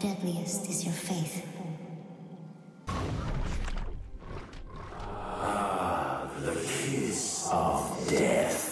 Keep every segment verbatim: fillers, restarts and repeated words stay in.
the deadliest is your faith. Ah, the kiss of death.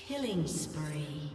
Killing spree.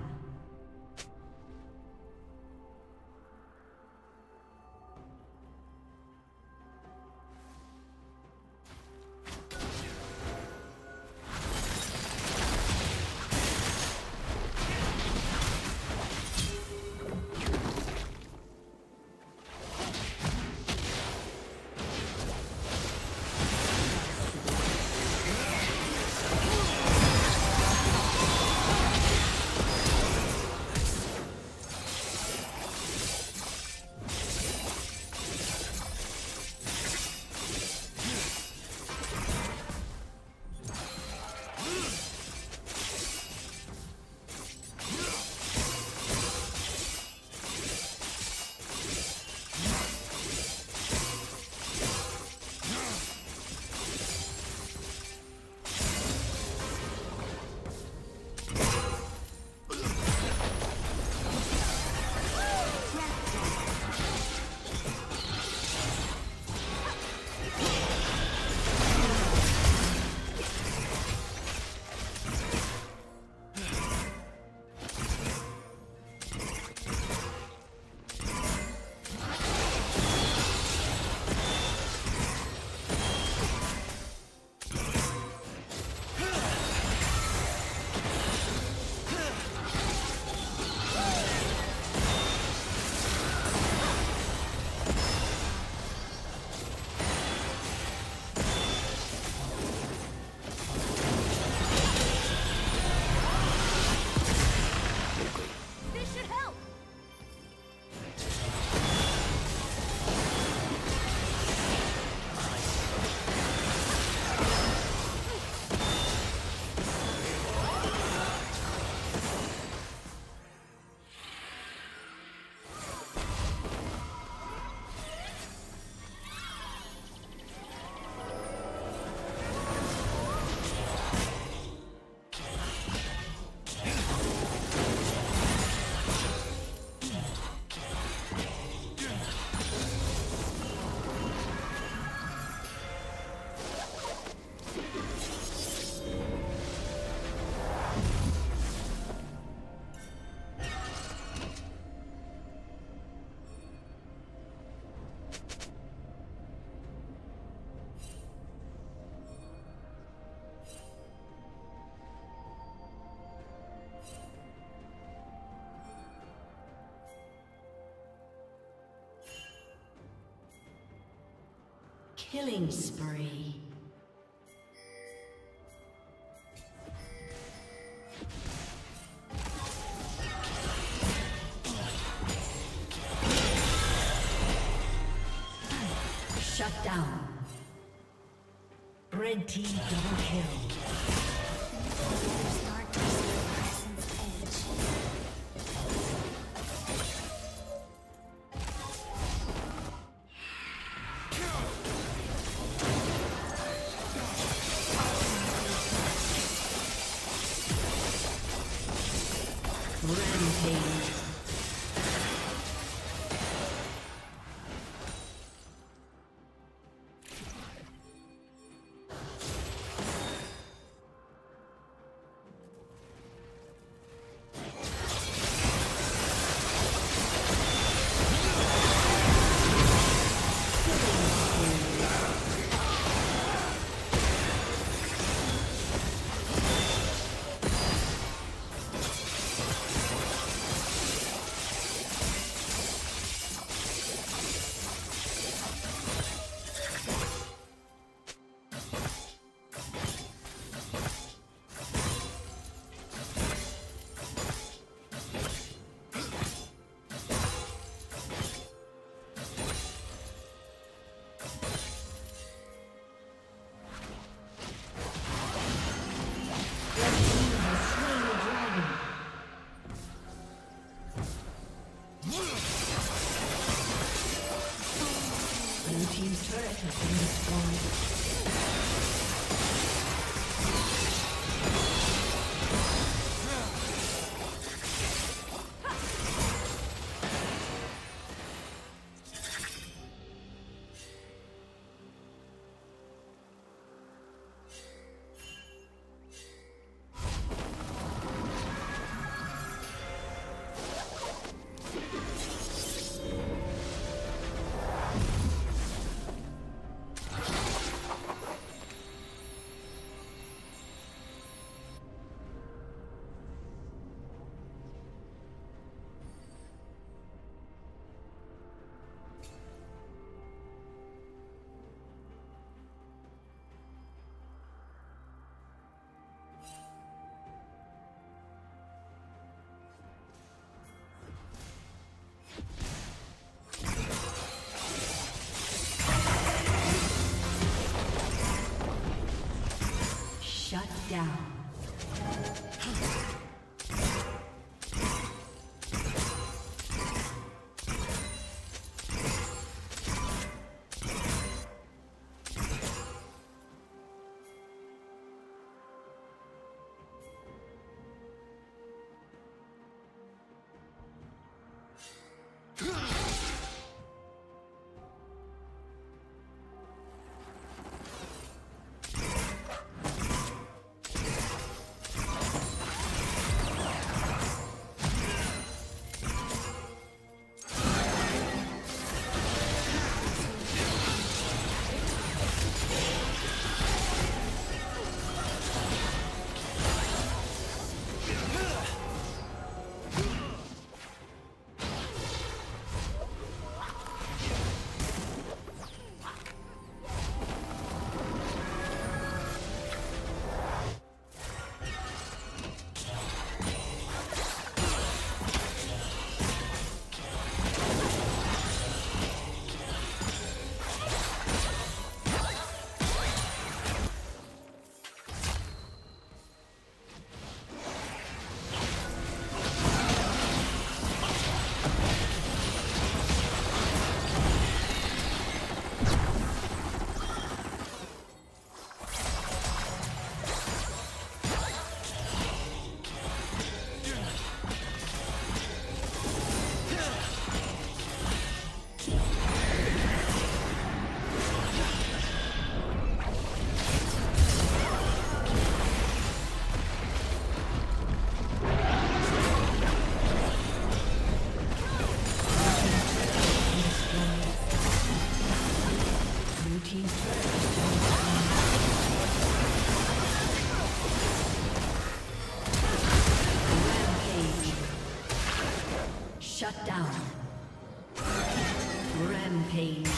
Killing spree. Shut down. Red team double kill. Shut down. Shut down. Rampage.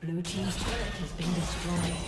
Blue team's turret has been destroyed.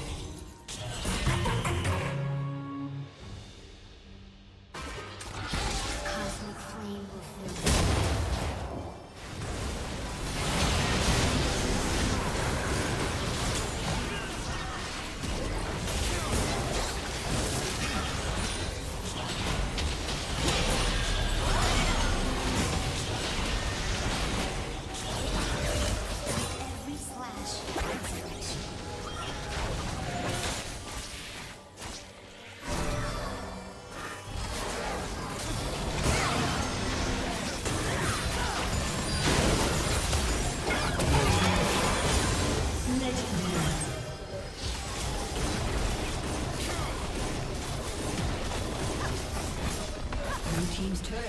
Destroyed.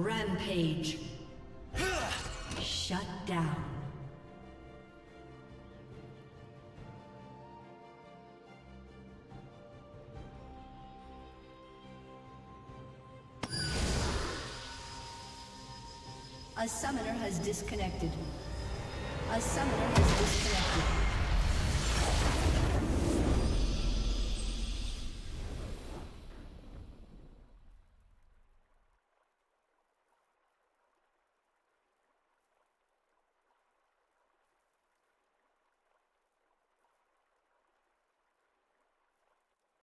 Rampage. Shut down. A summoner has disconnected. A summoner has disconnected.